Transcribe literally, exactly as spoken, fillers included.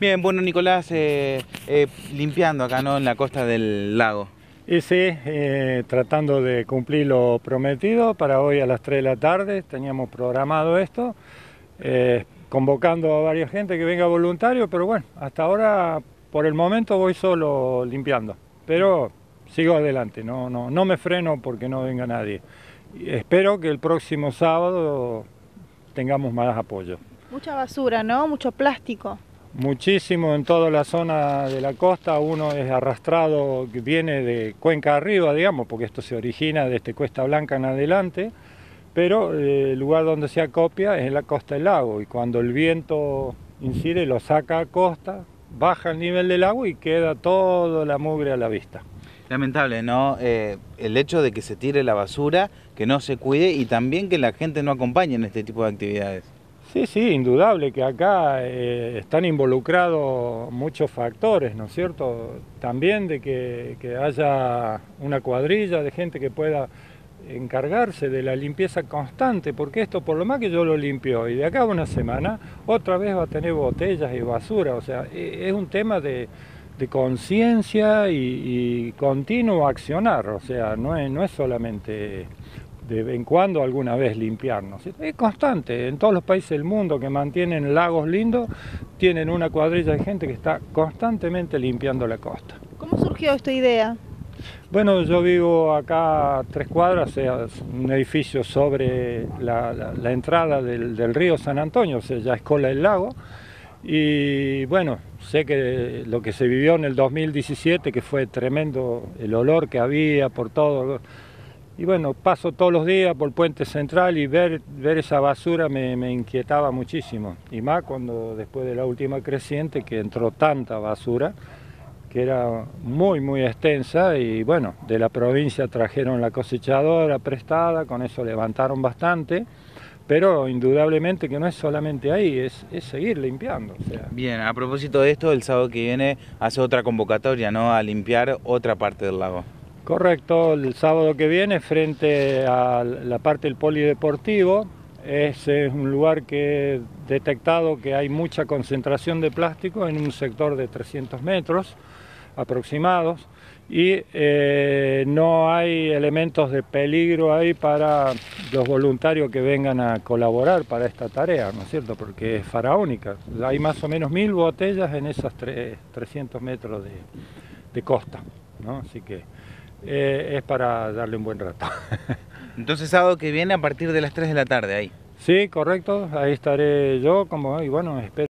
Bien, bueno, Nicolás, eh, eh, limpiando acá, ¿no?, en la costa del lago. Y sí, eh, tratando de cumplir lo prometido para hoy a las tres de la tarde, teníamos programado esto, eh, convocando a varias gente que venga voluntario, pero bueno, hasta ahora, por el momento voy solo limpiando, pero sigo adelante, no, no, no me freno porque no venga nadie. Espero que el próximo sábado tengamos más apoyo. Mucha basura, ¿no? Mucho plástico. Muchísimo en toda la zona de la costa, uno es arrastrado, viene de cuenca arriba, digamos, porque esto se origina desde Cuesta Blanca en adelante, pero eh, el lugar donde se acopia es en la costa del lago, y cuando el viento incide lo saca a costa, baja el nivel del agua y queda toda la mugre a la vista. Lamentable, ¿no? Eh, el hecho de que se tire la basura, que no se cuide y también que la gente no acompañe en este tipo de actividades. Sí, sí, indudable que acá eh, están involucrados muchos factores, ¿no es cierto? También de que, que haya una cuadrilla de gente que pueda encargarse de la limpieza constante, porque esto, por lo más que yo lo limpio, y de acá a una semana, otra vez va a tener botellas y basura, o sea, es un tema de, de conciencia y, y continuo accionar, o sea, no es, no es solamente de vez en cuando alguna vez limpiarnos. Es constante, en todos los países del mundo que mantienen lagos lindos, tienen una cuadrilla de gente que está constantemente limpiando la costa. ¿Cómo surgió esta idea? Bueno, yo vivo acá a tres cuadras, es un edificio sobre la, la, la entrada del, del río San Antonio, o sea, ya es cola del lago, y bueno, sé que lo que se vivió en el dos mil diecisiete, que fue tremendo el olor que había por todo. Y bueno, paso todos los días por Puente Central y ver, ver esa basura me, me inquietaba muchísimo. Y más cuando después de la última creciente que entró tanta basura, que era muy, muy extensa. Y bueno, de la provincia trajeron la cosechadora prestada, con eso levantaron bastante. Pero indudablemente que no es solamente ahí, es, es seguir limpiando. O sea. Bien, a propósito de esto, el sábado que viene hace otra convocatoria, ¿no?, a limpiar otra parte del lago. Correcto, el sábado que viene frente a la parte del Polideportivo, ese es un lugar que he detectado que hay mucha concentración de plástico en un sector de trescientos metros aproximados y eh, no hay elementos de peligro ahí para los voluntarios que vengan a colaborar para esta tarea, ¿no es cierto? Porque es faraónica, hay más o menos mil botellas en esos trescientos metros de, de costa, ¿no? Así que Eh, es para darle un buen rato. Entonces, sábado que viene a partir de las tres de la tarde ahí. Sí, correcto, ahí estaré yo como, y bueno, espero